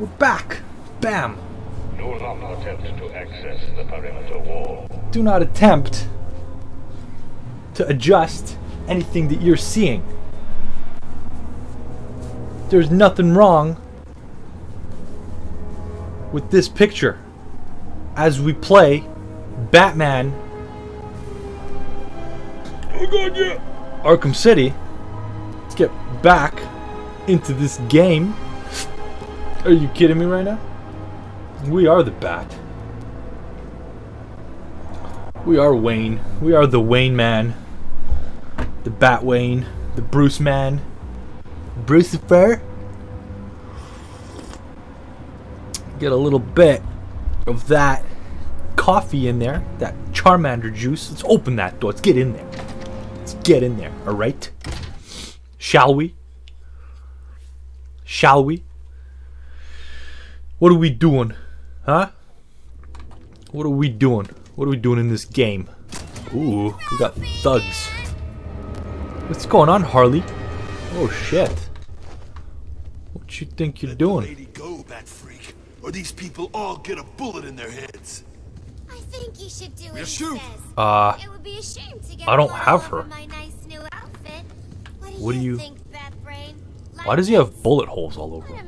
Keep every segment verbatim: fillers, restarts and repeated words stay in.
We're back! Bam! Do not attempt to access the perimeter wall. Do not attempt to adjust anything that you're seeing. There's nothing wrong with this picture as we play Batman. Oh God, yeah. Arkham City. Let's get back into this game. Are you kidding me right now? We are the Bat. We are Wayne. We are the Wayne Man. The Bat Wayne. The Bruce Man. Brucifer. Get a little bit of that coffee in there. That Charmander juice. Let's open that door. Let's get in there. Let's get in there. Alright? Shall we? Shall we? What are we doing? Huh? What are we doing? What are we doing in this game? Ooh, we got thugs. What's going on, Harley? Oh shit. What you think you're doing? Let the lady go, Bat Freak, or these people all get a bullet in their heads. I think you should do it. Shoot. Uh, it would be a shame to get I don't have her. My nice new outfit. What do what you, you think, Bat Brain? Like why does he have bullet holes all over him?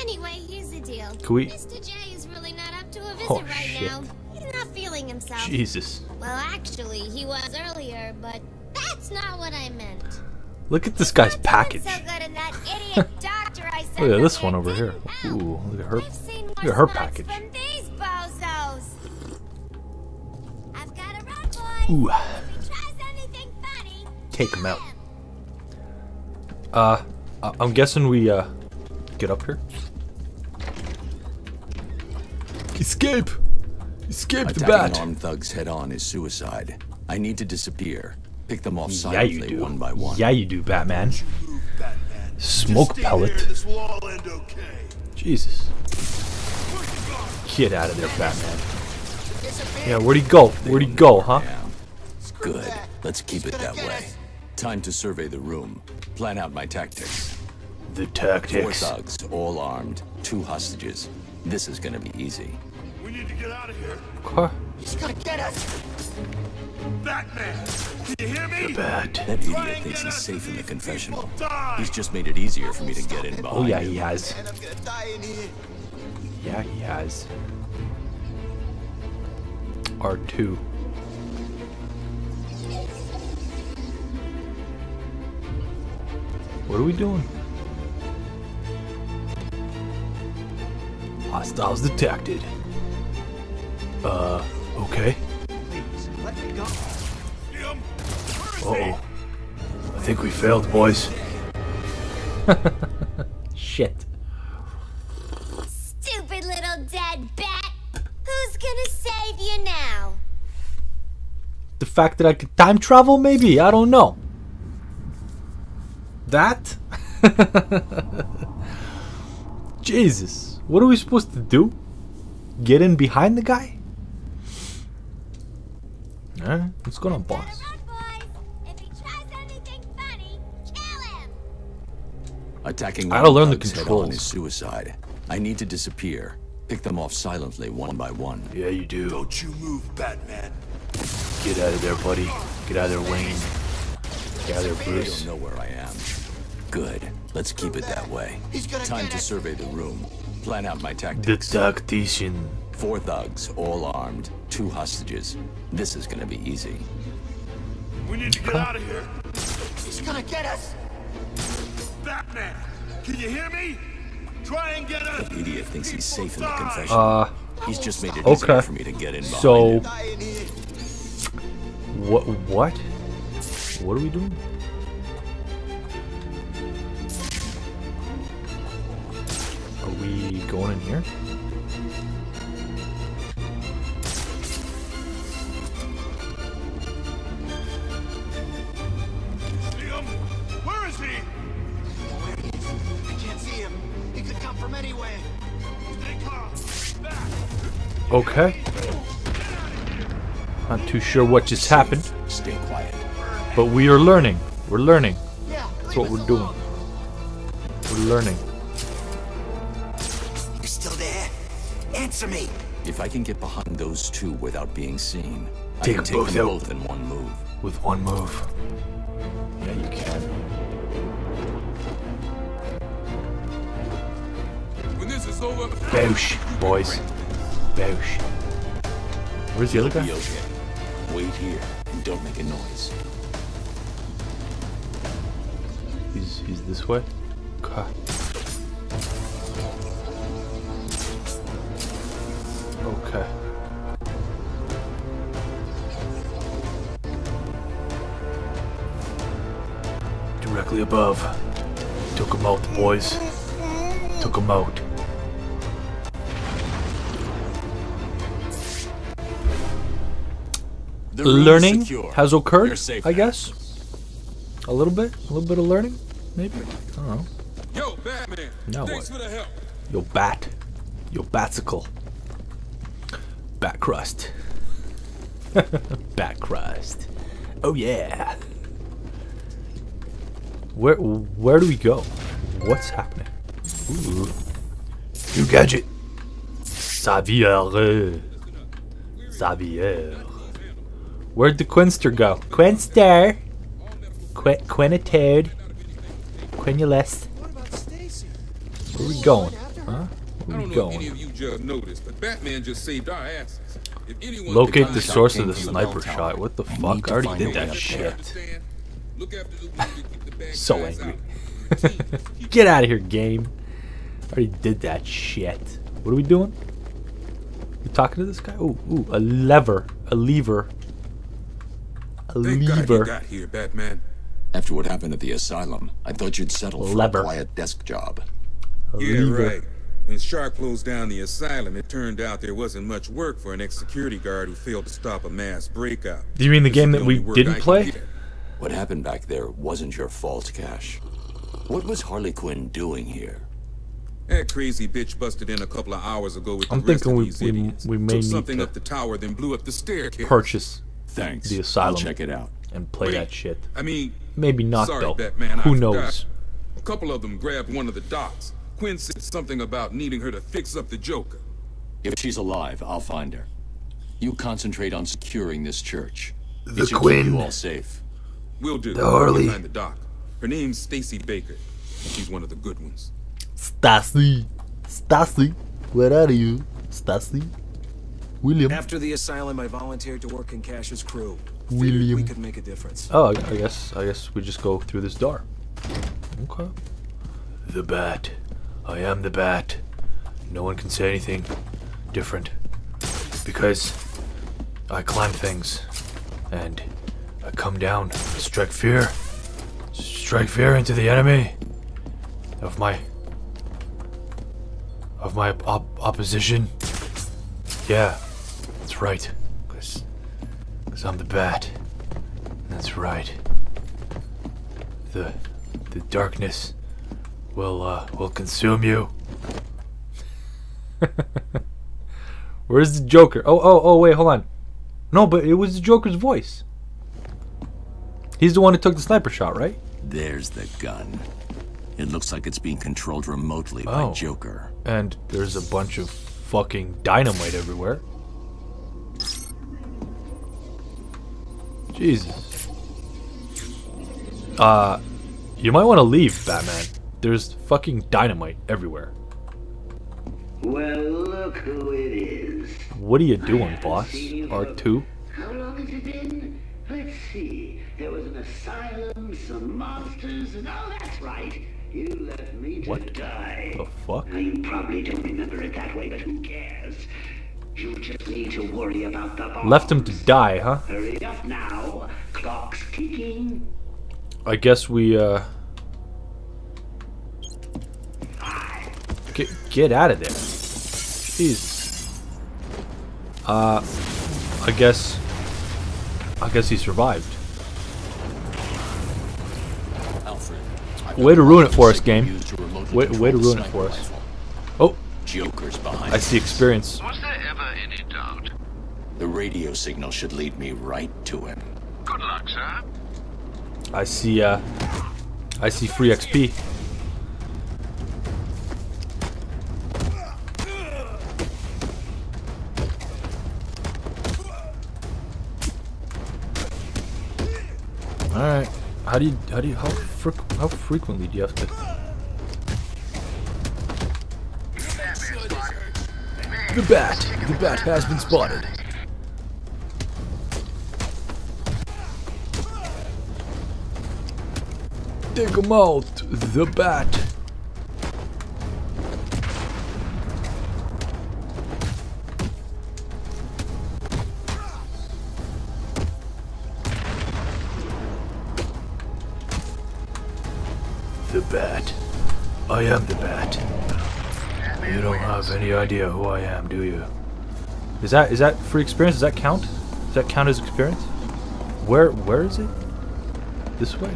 Anyway, here's the deal. Can we? Mister J is really not up to a visit oh, right shit. now. He's not feeling himself. Jesus. Well, actually, he was earlier, but that's not what I meant. Look at this guy's package. So good in that idiot doctor I sent look at this one over here. Ooh, look at her. Look at her package. From these bozos. I've got a run, boy. Ooh. If he tries anything funny, take him out. Uh, I'm guessing we uh get up here. Escape! Escape the bat! Attacking armed thugs head-on is suicide. I need to disappear. Pick them off silently, yeah, one by one. Yeah, you do, Batman. Move, Batman. Smoke pellet. There, this will all end okay. Jesus. Get out of there, Batman. Yeah, where'd he go? Where'd he go, huh? Good. Let's keep it that way. Time to survey the room. Plan out my tactics. The tactics. Four thugs, all armed. Two hostages. This is gonna be easy. We need to get out of here. Huh? He's gonna get us. Batman, can you hear me? The Bat. That idiot thinks he's safe in the confessional. He's just made it easier for me to get in behind. Oh yeah, he has. And I'm gonna die in here. Yeah, he has. R two. What are we doing? Hostiles detected. Uh, okay. Please let me go. Uh-oh. I think we failed, boys. Shit. Stupid little dead bat. Who's gonna save you now? The fact that I could time travel, maybe? I don't know. That? Jesus. What are we supposed to do? Get in behind the guy? Alright, what's going on, boss? Attacking I gotta learn the controls. On his suicide. I need to disappear. Pick them off silently, one by one. Yeah, you do. Don't you move, Batman. Get out of there, buddy. Get out of there, Wayne. Get out of there, Bruce. I don't know where I am. Good. Let's keep it that way. Time to survey the room. Plan out my tactics. The tactician. Four thugs, all armed, two hostages. This is gonna be easy. We need to get out of here. He's gonna get us. Batman, can you hear me? Try and get us. The idiot thinks he's safe in the confession. Uh, he's just made it easier for me to get in behind. So, what? What? What are we doing? We going in here? See him? Where is he? Where is he? I can't see him. He could come from anywhere. Stay calm. Back. Okay. Not too sure what just happened. Stay quiet. But we are learning. We're learning. That's what we're doing. We're learning. You're still there? Answer me! If I can get behind those two without being seen, I can take them both in one move. With one move. Yeah, you can. When this is over, boosh, boys. Boosh. Where's the other guy? Okay. Wait here and don't make a noise. He's, he's this way? God. Okay. Directly above. Took him out, boys. Took him out. Learning has occurred, I guess. A little bit, a little bit of learning, maybe. I don't know. Yo, Batman. Now what? For the help. Yo, bat. Yo, batsicle. Bat crust. Bat crust. Oh yeah. Where, where do we go? What's happening? Ooh. New gadget. Xavier. Xavier. Where'd the Quinster go? Quinster. Qu Quinitode. Quinulus. Where are we going? Huh? Where are we going? Locate the source of the sniper shot. What the fuck? I already did that shit. So angry. Get out of here, game. I already did that shit. What are we doing? You talking to this guy? Ooh, ooh, a lever. A lever. A lever. Got here, Batman. After what happened at the asylum, I thought you'd settle for Lever. a quiet desk job. A yeah, lever. right. When Shark closed down the asylum, it turned out there wasn't much work for an ex-security guard who failed to stop a mass breakout. Do you mean the game that we didn't play? What happened back there wasn't your fault, Cash. What was Harley Quinn doing here? That crazy bitch busted in a couple of hours ago with I'm the rest of these we, idiots. We may Took need something to up the tower, then blew up the staircase. Purchase Thanks. the asylum. I'll check it out. And play Wait, that shit. I mean... Maybe not, Sorry, though. Batman, Who I knows? Forgot. A couple of them grabbed one of the docs. Quinn said something about needing her to fix up the Joker. If she's alive, I'll find her. You concentrate on securing this church. The it Quinn. Keep you all safe. We'll do. The Harley. Find the doc. Her name's Stacy Baker. And she's one of the good ones. Stacy. Stacy. Where are you? Stacy. William. After the asylum, I volunteered to work in Cash's crew. William. We could make a difference. Oh, I guess I guess we just go through this door. Okay. The bat. I am the bat. No one can say anything different because I climb things and I come down, strike fear, strike fear into the enemy of my of my op opposition. Yeah, that's right. Cause I'm the bat. That's right. The the darkness will uh will consume you. Where's the Joker? Oh oh oh wait, hold on. No, but it was the Joker's voice. He's the one who took the sniper shot, right? There's the gun. It looks like it's being controlled remotely oh. by Joker. And there's a bunch of fucking dynamite everywhere. Jesus. Uh, you might want to leave, Batman. There's fucking dynamite everywhere. Well, look who it is. What are you doing, boss? R two? How long has it been? Let's see. There was an asylum, some monsters, and oh, that's right. You left me to what die. What the fuck? Now, you probably don't remember it that way, but who cares? You just need to worry about the bombs. Left him to die, huh? Hurry up now. Clock's ticking. I guess we, uh... Get, get out of there. Jesus. Uh, I guess... I guess he survived. Alfred, way to ruin it for us, game. Way, way to ruin it for us. Oh! Joker's behind. I see experience. Was there ever any doubt? The radio signal should lead me right to him. Good luck, sir. I see, uh, I see free X P. Alright. How do you how do you how fre how frequently do you have to? The bat! The bat has been spotted! Take him out! The bat! The bat. I am the bat. You don't have any idea who I am, do you? Is that is that free experience? Does that count? Does that count as experience? Where where is it? This way.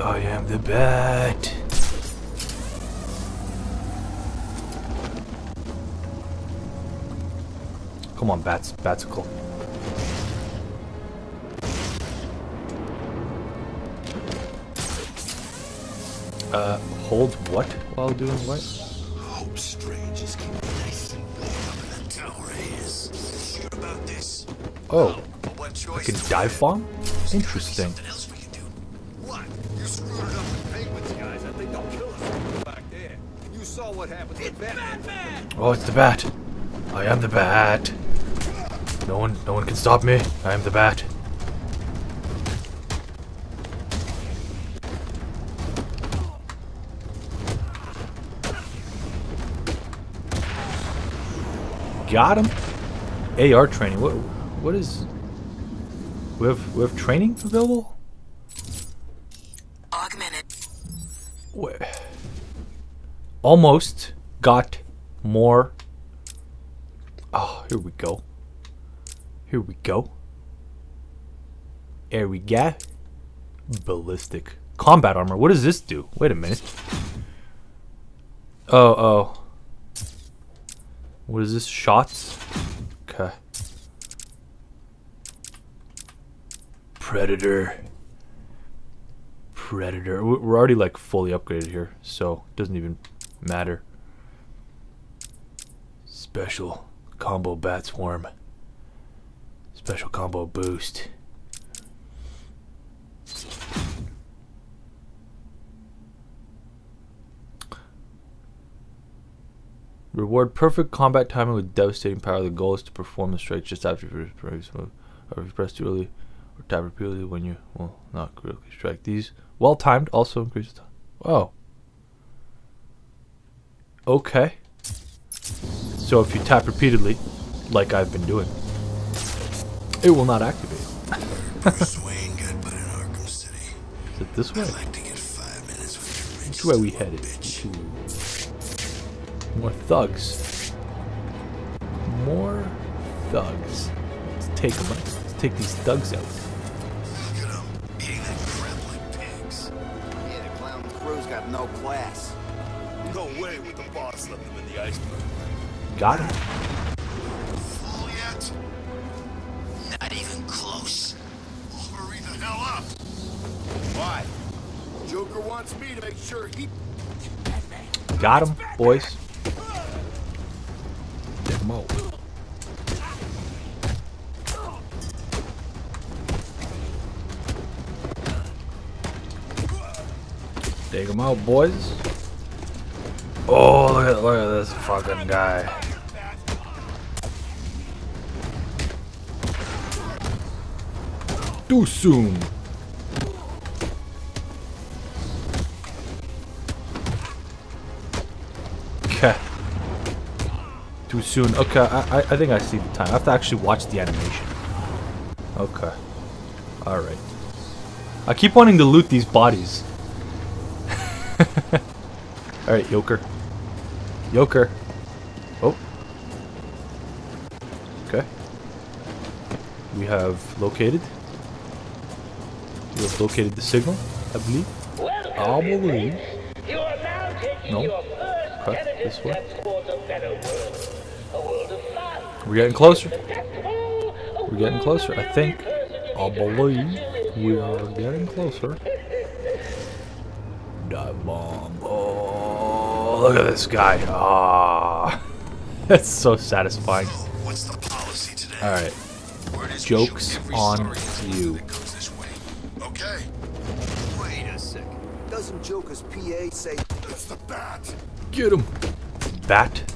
I am the bat. Come on, bats, batsicle. Uh, hold what while doing what? Strange is keeping nice and warm up in that tower is. Sure about this? Oh, I can dive bomb? Interesting. What? You screwed it up with penguins, guys. I think they'll kill us back there. You saw what happened to Batman. Oh, it's the bat. I am the bat. No one, no one can stop me. I am the bat. Got him. A R training. What? What is? We have we have training available. Augmented. Wait. Almost got more. Oh, here we go. Here we go. Here we go. Ballistic combat armor. What does this do? Wait a minute. Oh oh. What is this? Shots? Okay. Predator. Predator. We're already like fully upgraded here, so it doesn't even matter. Special combo bat swarm. Special combo boost. Reward perfect combat timing with devastating power. The goal is to perform the strikes just after you press move, or if you press too early, or tap repeatedly when you will not critically strike. These well timed also increase the time. Oh. Okay. So if you tap repeatedly, like I've been doing, it will not activate. Bruce Wayne got put in Arkham City. Is it this way? I'd like to get five minutes with your rich. Which way we headed? More thugs. More thugs. Let's take them out. Let's take these thugs out. Look at them eating that crap like pigs. Yeah, the clown crew's got no class. No way would the boss let them in the iceberg. Got him. Full yet? Not even close. Hurry the hell up. Why? Joker wants me to make sure he. Got him, boys. Mo. Take him out, boys. Oh, look at, look at this fucking guy. Too soon. Okay. Too soon. Okay, I, I I think I see the time. I have to actually watch the animation. Okay. Alright. I keep wanting to loot these bodies. Alright, Joker. Joker. Oh. Okay. We have located. We have located the signal, I believe. I believe. No. Okay, this way. We're getting closer. We're getting closer. I think. I believe we are getting closer. that bomb. Oh, look at this guy. Ah, oh, that's so satisfying. So, what's the policy today? All right. Jokes on you. Okay. Wait a second. Doesn't Joker's P A say that's the bat? Get him. Bat.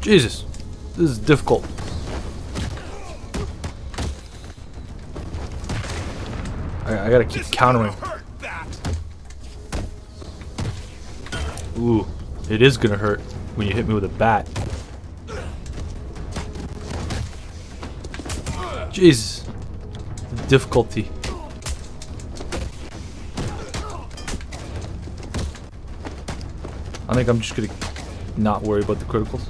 Jesus, this is difficult. I, I gotta keep countering. Ooh, it is gonna hurt when you hit me with a bat. Jesus, the difficulty. I think I'm just gonna not worry about the criticals.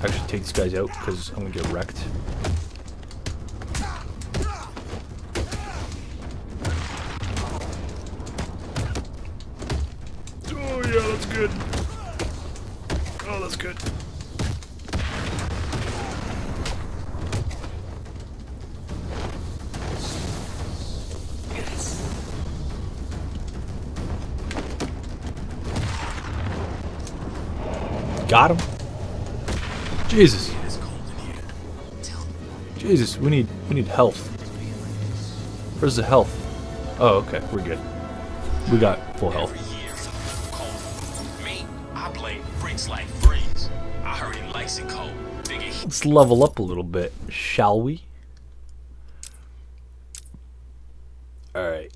Actually take these guys out because I'm gonna get wrecked. Oh yeah, that's good. Oh, that's good. Yes. Got him. Jesus. Jesus, we need we need health. Where's the health? Oh, okay, we're good. We got full health. Let's level up a little bit, shall we? Alright.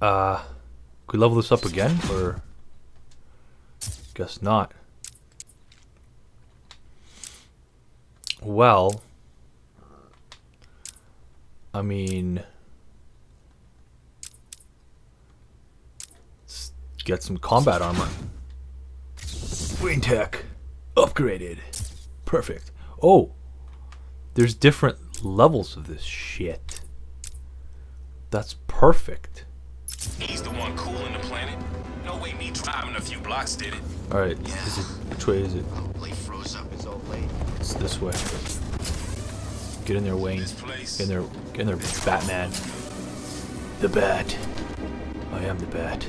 Uh could we level this up again or guess not. Well, I mean, let's get some combat armor. Wing tech upgraded. Perfect. Oh, there's different levels of this shit. That's perfect. He's the one cooling the planet. No way, me driving a few blocks did it. All right, yeah. Is it, which way is it? Froze up. It's all late. It's this way. Get in there, Wayne. Get in there, get in there, Batman. The bat. I am the bat.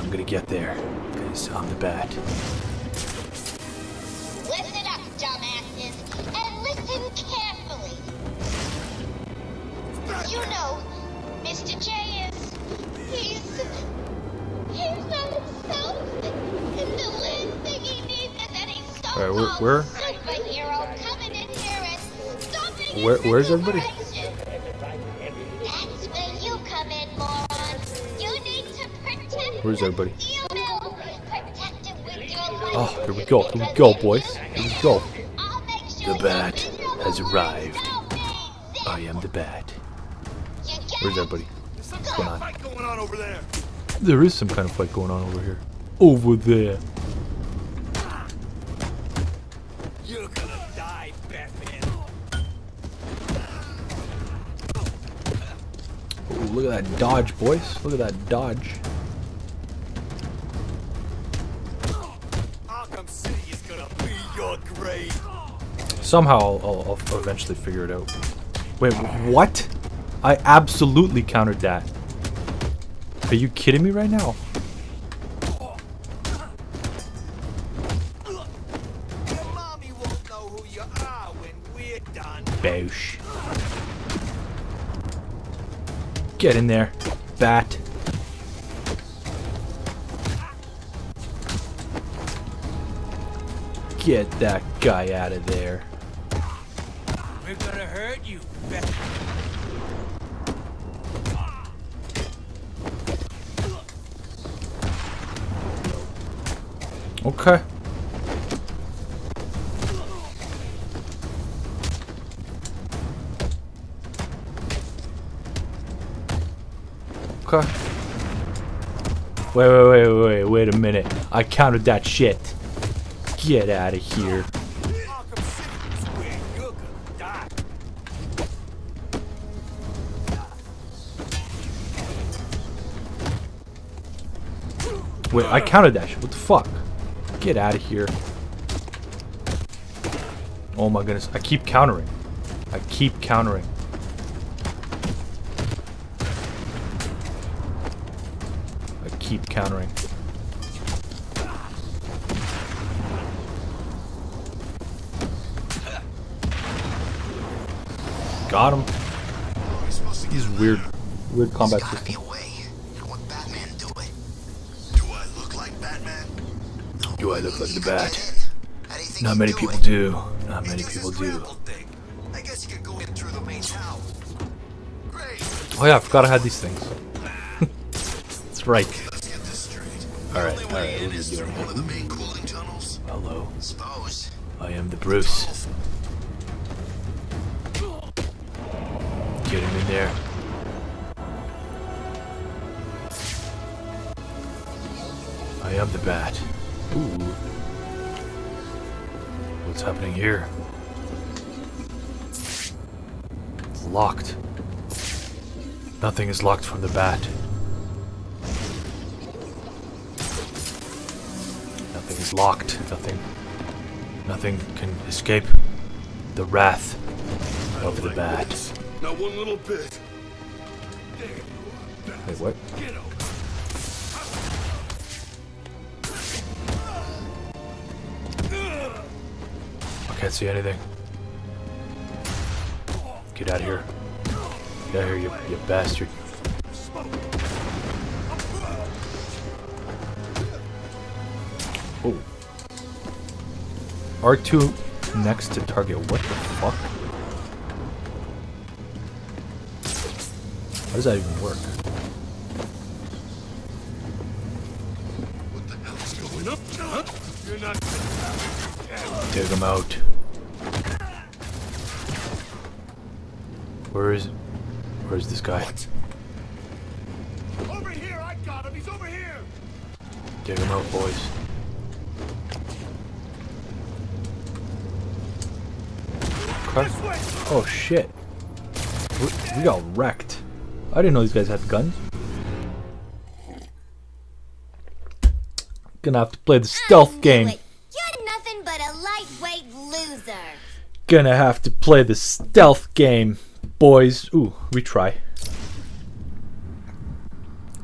I'm gonna get there, because I'm the bat. Listen up, dumbasses, and listen carefully. You know, Mister J is... he's... he's not himself. And the last thing he needs is any so-called where, where? superhero coming in here and stopping where, his Where's everybody? That's where you come in, moron. You need to protect Where's everybody? the steel mill. Protect it with your life. Oh, here we go. Here we go, boys. Here we go. The bat has arrived. I am the bat. Where's everybody? What's going on? Going on over there. There is some kind of fight going on over here. Over there. You're gonna die, Batman. Ooh, look at that dodge, boys. Look at that dodge. Arkham City is gonna be your grave. Somehow I'll, I'll eventually figure it out. Wait, what? I absolutely countered that. Are you kidding me right now? Your mommy won't know who you are when we're done. Boosh. Get in there, bat. Get that guy out of there. We're gonna hurt you, bat. Okay. Joker? Wait, wait, wait, wait, wait a minute. I counted that shit. Get out of here. Wait, I counted that shit. What the fuck? Get out of here. Oh my goodness. I keep countering. I keep countering. I keep countering. Got him. These weird, weird combat systems. Do I look like the bat? Not many people do. Not many people do. Oh yeah, I forgot I had these things. That's right. Alright, alright, what are you doing here? Hello. I am the Bruce. Get him in there. I am the bat. Ooh. What's happening here? It's locked. Nothing is locked from the bat. Nothing is locked. Nothing. Nothing can escape the wrath of the bat. Not one little bit. Wait, what? Can't see anything. Get out of here. Get out of here, you, you bastard. Oh. R two next to target. What the fuck? How does that even work? What the hell is going up? Huh? You're not. Take him out. Where is where is this guy? What? Over here, I got him. He's over here. Take him out, boys. Okay. Oh shit. We, we got wrecked. I didn't know these guys had guns. Gonna have to play the stealth game. Gonna have to play the stealth game, boys. Ooh, retry.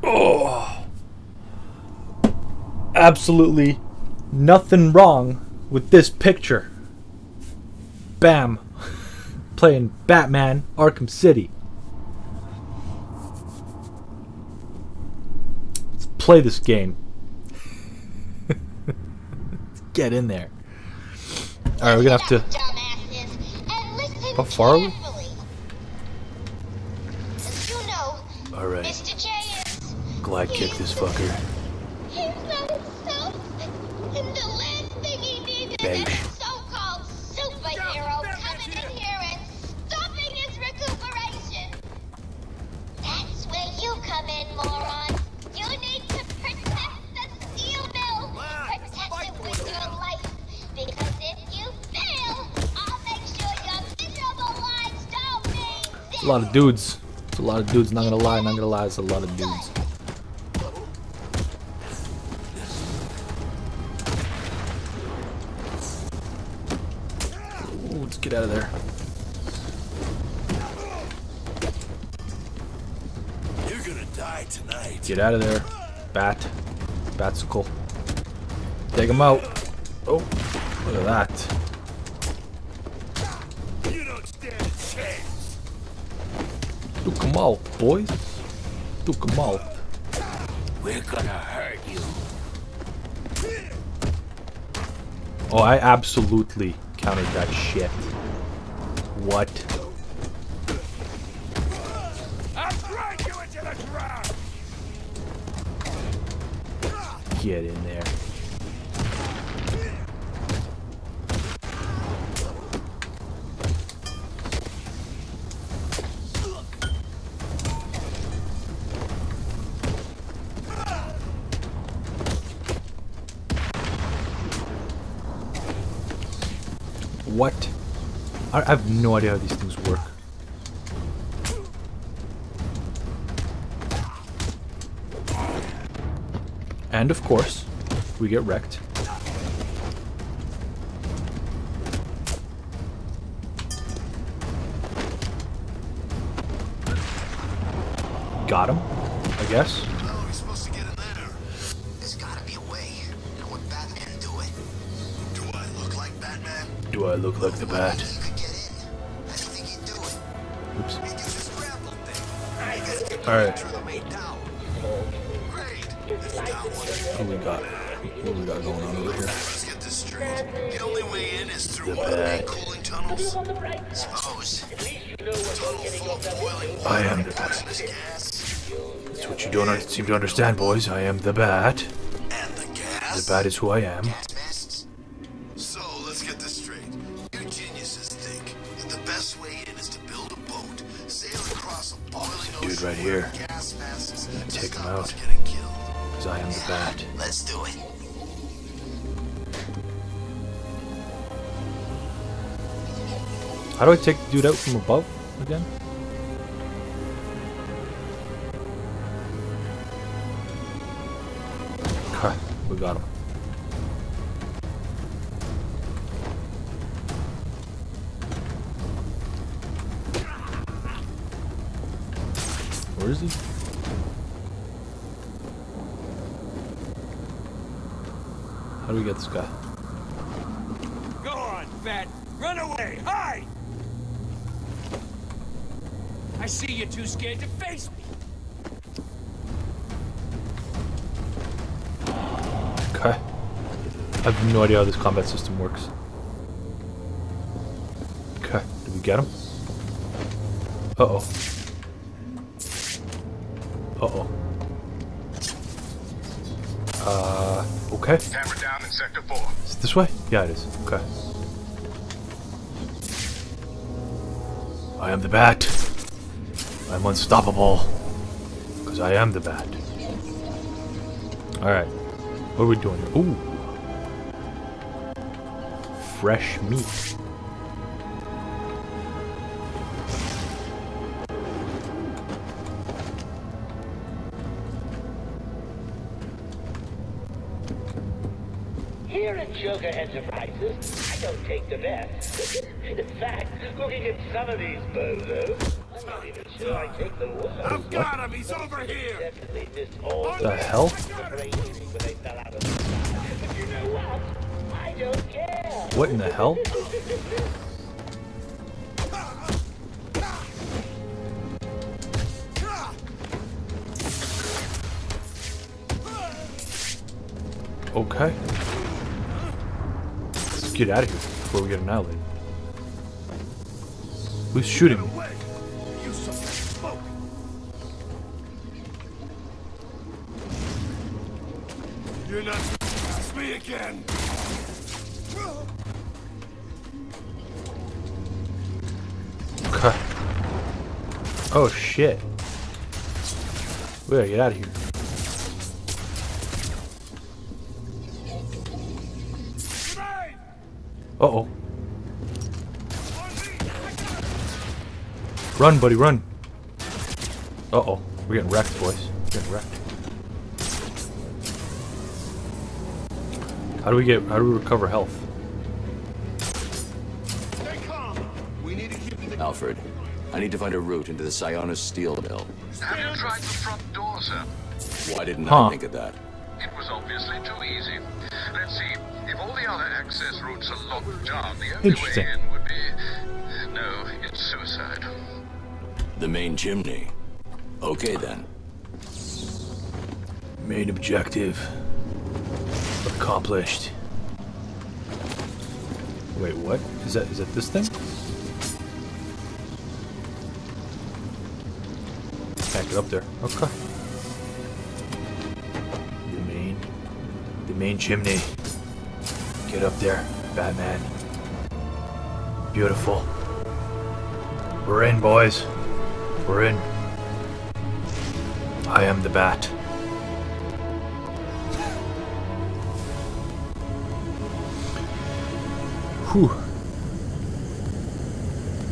Oh, absolutely nothing wrong with this picture. Bam. Playing Batman Arkham City. Let's play this game. Let's get in there. Alright, we're gonna have to. How far are we? You know, alright. Glide kick this fucker. He's not himself. And the last thing he needed is that so-called superhero coming in here and stopping his recuperation. That's where you come in, moron. You need to protect the steel mill. Protect it with your life. Because if you fail, it's a lot of dudes. It's a lot of dudes. Not gonna lie. Not gonna lie. It's a lot of dudes. Ooh, let's get out of there. You're gonna die tonight. Get out of there, bat, batsicle. Take him out. Oh, look at that. Duke him out, boys. Duke him out. We're gonna hurt you. Oh, I absolutely counted that shit. What? I'll drag you into the ground. Get in there. what? I have no idea how these things work. And of course, we get wrecked. Got him, I guess. Oh, we're supposed to get a letter. There's gotta be a way. Now would Batman do it? Do I look like Batman? Do I look like the Bat? I could get in. I think he'd do it. Oops. He did this grapple thing. I just get through the main down. Great. This down one. What do we got? What do we got going on over here? Let's get this straight. The only way in is through one of the cooling tunnels. Suppose. Tunnel full of boiling water. I am the Bat. That's what you don't seem to understand, boys. I am the Bat. And the gas? The Bat is who I am. So, let's get this straight. You geniuses think that the best way in is to build a boat, sail across a boiling ocean. Dude, right here. And take him out. Because I am the Bat. Let's do it. How do I take the dude out from above again? We got him. Where is he? How do we get this guy? Go on, Bat! Run away! Hide! I see you're too scared to face me! Okay. I have no idea how this combat system works. Okay, did we get him? Uh-oh. Uh-oh. Uh, okay. Hammer down in sector four. Is it this way? Yeah, it is. Okay. I am the Bat. I'm unstoppable. Because I am the Bat. Alright. What are we doing here? Ooh! Fresh meat. Here at Joker Enterprises, I don't take the best. In fact, looking at some of these bozos, I'm not even sure I take the worst. I've got him! He's over here! What the hell? What in the hell? Okay. Let's get out of here before we get annihilated. Who's shooting me? You're not gonna pass me again. Okay. Oh shit. We gotta get out of here. Uh oh. Run, buddy, run. Uh oh. We're getting wrecked, boys. We're getting wrecked. How do we get? How do we recover health? Alfred, I need to find a route into the Sionis steel mill. Have you tried the front door, sir? Why didn't huh. I think of that? It was obviously too easy. Let's see. If all the other access routes are locked down, the only way in would be no. It's suicide. The main chimney. Okay then. Main objective. Accomplished. Wait, what? Is that is that this thing? Can't get up there. Okay. The main the main chimney. Get up there, Batman. Beautiful. We're in, boys. We're in. I am the Bat. Whew.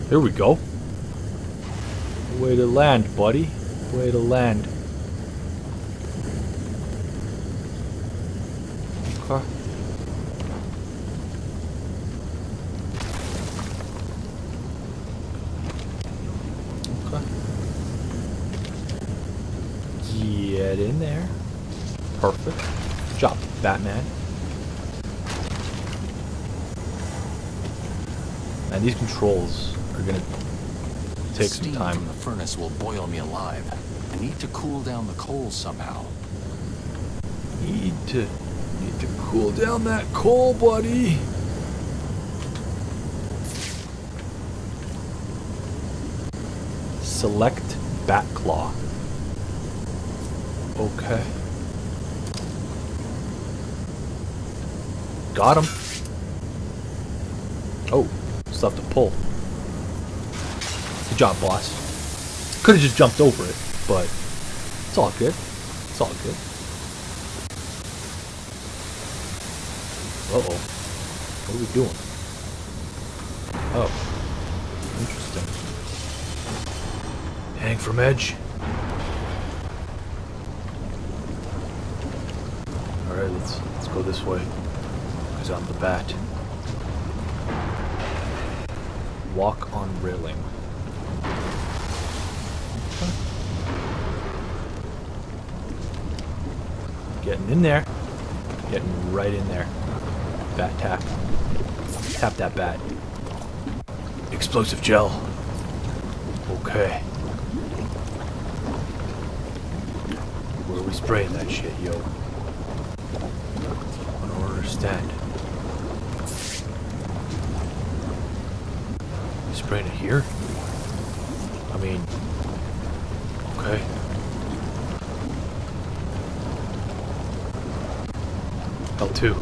There we go. Way to land, buddy. Way to land. Okay. Okay. Get in there. Perfect. Good job, Batman. And these controls are gonna take some time. Steam from the furnace will boil me alive. I need to cool down the coal somehow. Need to need to cool down that coal, buddy. Select Batclaw. Okay. Got him. Oh. Stuff to pull. Good job, boss. Could have just jumped over it, but it's all good. It's all good. Uh oh. What are we doing? Oh. Interesting. Hang from edge. Alright, let's let's go this way. Because I'm the bat. Walk on railing. Okay. Getting in there. Getting right in there. Bat tap. Tap that bat. Explosive gel. Okay. Where are we spraying that shit, yo? I don't understand. Spraying it here? I mean, okay. L two.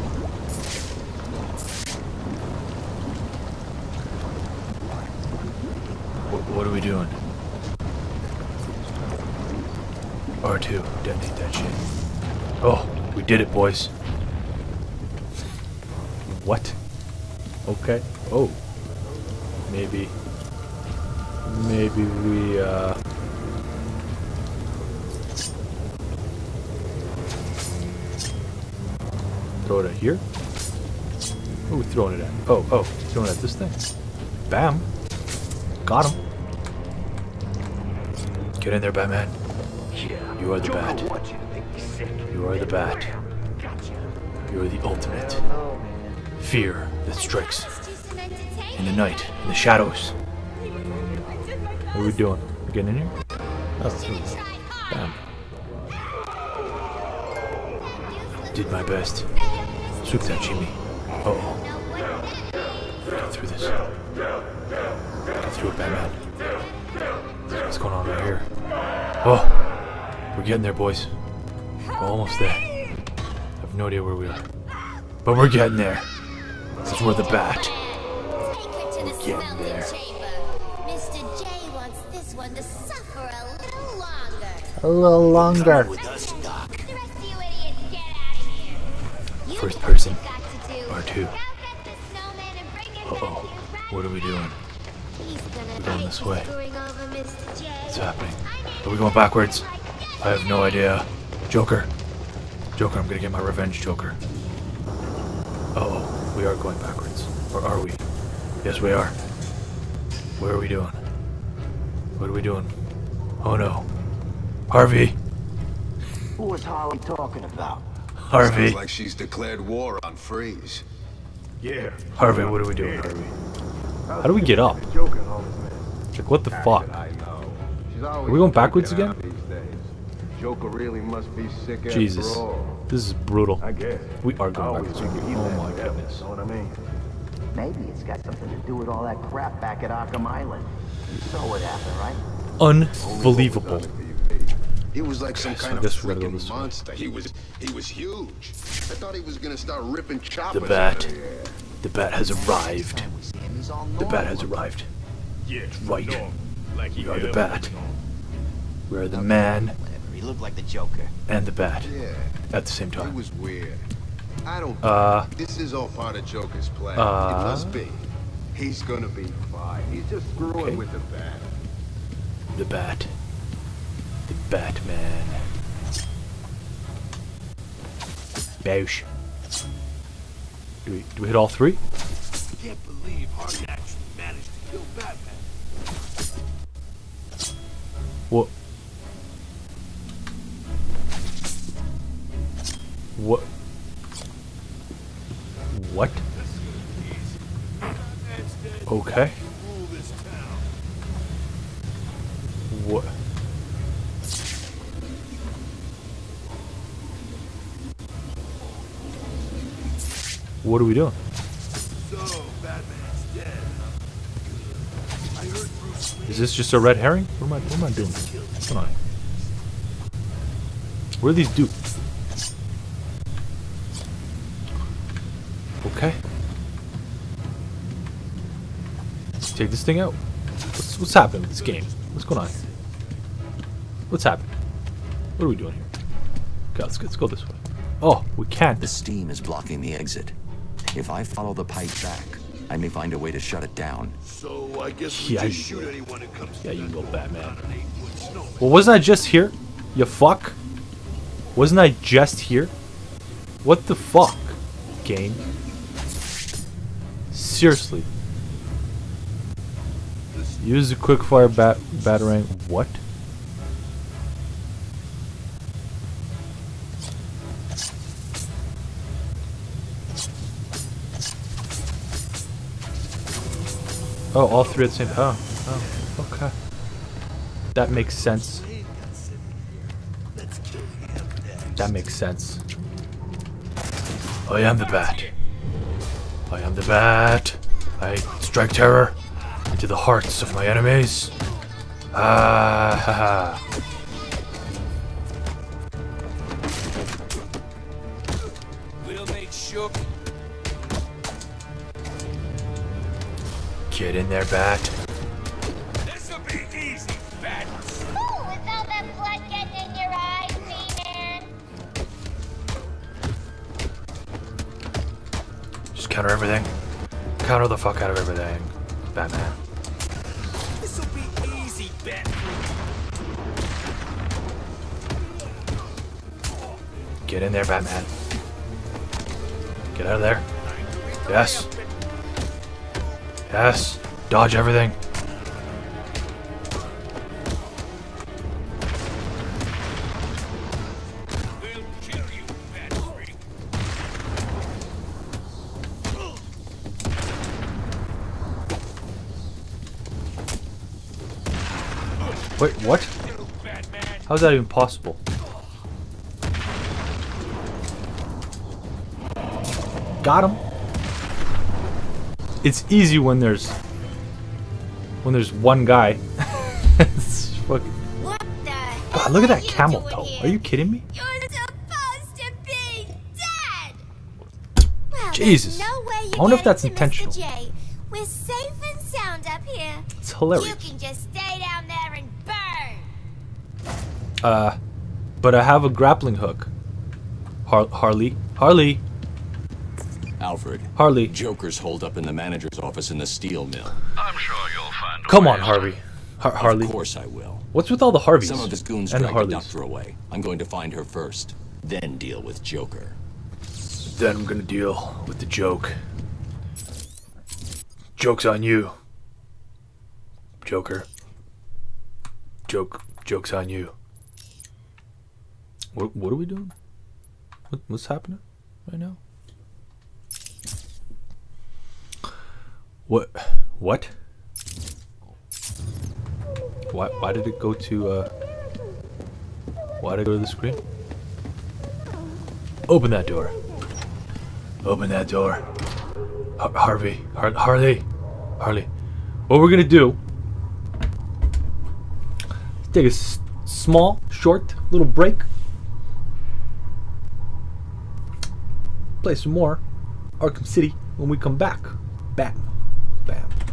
What, what are we doing? R two. Detonate that shit. Oh, we did it, boys. What? Okay. Oh. Maybe, maybe we, uh, throw it at here? What are we throwing it at? Oh, oh, throwing it at this thing. Bam. Got him. Get in there, Batman. Yeah, you are the bat. You are the bat. You are the ultimate fear that strikes in the night, in the shadows. What are we doing? We're getting in here? Oh, bam. Did my best. Swoop that Jimmy. Uh oh. Get through this. Get through it, Batman. What's going on right here? Oh! We're getting there, boys. We're almost there. I have no idea where we are. But we're getting there. This is where the bat. Get there. Mister J wants this one to suffer a little longer. A little longer. First person. R two. Uh-oh. What are we doing? We're going this way. What's happening? Are we going backwards? I have no idea. Joker. Joker, I'm gonna get my revenge, Joker. Uh-oh. We are going backwards. Or are we? Yes, we are. What are we doing? What are we doing? Oh no. Harvey! Who was Harley talking about? Harvey. Sounds like she's declared war on Freeze. Yeah. Harvey, what are we doing, Harvey? How do we get up? Like, what the fuck? Are we going backwards again? Jesus. This is brutal. We are going backwards again. Oh my goodness. Maybe it's got something to do with all that crap back at Arkham Island. You saw what happened, right? Unbelievable. He was like some kind of freaking monster. He was he was huge. I thought he was gonna start ripping choppers. The bat. The bat has arrived. The bat has arrived. It's right. We are the bat. We are the man. He looked like the Joker. And the bat. At the same time. It was weird. I don't. Uh, this is all part of Joker's plan. Uh, it must be. He's gonna be fine. He's just screwing okay. with the bat. The bat. The Batman. Boosh. Do we, do we hit all three? I can't believe Harley actually managed to kill Batman. What? What? What? Okay. What? What are we doing? So, Batman's dead. I heard Bruce Wayne. Is this just a red herring? What am I, what am I doing? Come on. What do these do? Okay. Let's take this thing out. What's, what's happening with this game? What's going on here? What's happening? What are we doing here? Okay, let's, let's go this way. Oh, we can't. The steam is blocking the exit. If I follow the pipe back, I may find a way to shut it down. So I guess we yeah, just shoot anyone who comes yeah, to you go, Batman. Well, wasn't I just here? You fuck. Wasn't I just here? What the fuck, game? Seriously. Use the quickfire bat batarang. What? Oh, all three at the same time. Oh, oh, okay. That makes sense. That makes sense. I am the bat. I am the bat. I strike terror into the hearts of my enemies. Ah, ha, ha. We'll make sure. Get in there, bat. This'll be easy, bat. Ooh, with all that blood getting in your eyes, man. Just counter everything. Counter the fuck out of everything, Batman. This'll be easy, bat. Get in there, Batman. Get out of there. Yes. Yes, dodge everything. We'll kill you, bad freak. Wait, what? How is that even possible? Got him. It's easy when there's when there's one guy. It's fucking... What the hell? God, look at that camel toe. Are you kidding me? You're supposed to be dead. Well, Jesus. No way I wonder if that's intentional. Mister J. We're safe and sound up here. It's hilarious. You can just stay down there and burn. Uh, but I have a grappling hook. Har Harley, Harley. Alfred. Harley. Joker's holed up in the manager's office in the steel mill. I'm sure you'll find a Come way on, Harvey. Har Harley. Of course I will. What's with all the Harveys? Some of his goons dragged the doctor away. I'm going to find her first, then deal with Joker. Then I'm going to deal with the joke. Joke's on you, Joker. Joke. Joke's on you. What, what are we doing? What, what's happening right now? What? What? Why? Why did it go to? Uh, why did it go to the screen? Open that door. Open that door. Har Harvey. Har Harley. Harley. What we're gonna do? Take a s small, short, little break. Play some more Arkham City when we come back. Batman. Bam.